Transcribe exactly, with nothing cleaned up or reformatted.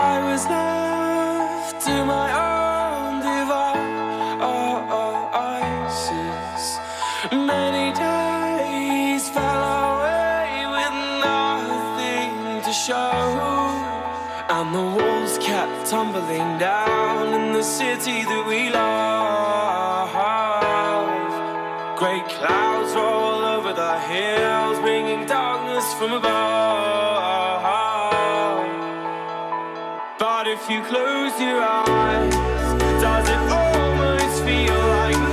I was left to my own devices. Many days fell away with nothing to show, and the walls kept tumbling down in the city that we love. Great clouds roll over the hills, bringing darkness from above. But if you close your eyes, does it almost feel like